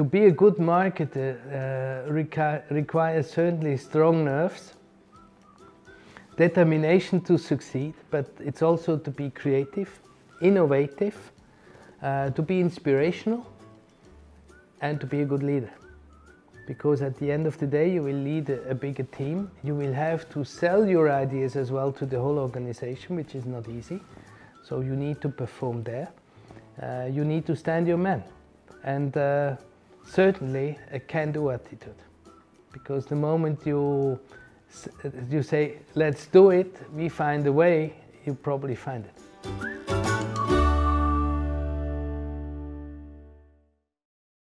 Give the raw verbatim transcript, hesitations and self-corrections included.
to be a good marketer uh, require, requires certainly strong nerves, determination to succeed, but it's also to be creative, innovative, uh, to be inspirational, and to be a good leader. Because at the end of the day, you will lead a, a bigger team. You will have to sell your ideas as well to the whole organization, which is not easy. So you need to perform there. Uh, you need to stand your man. And uh, certainly a can-do attitude. Because the moment you, you say, let's do it, we find a way, you probably find it.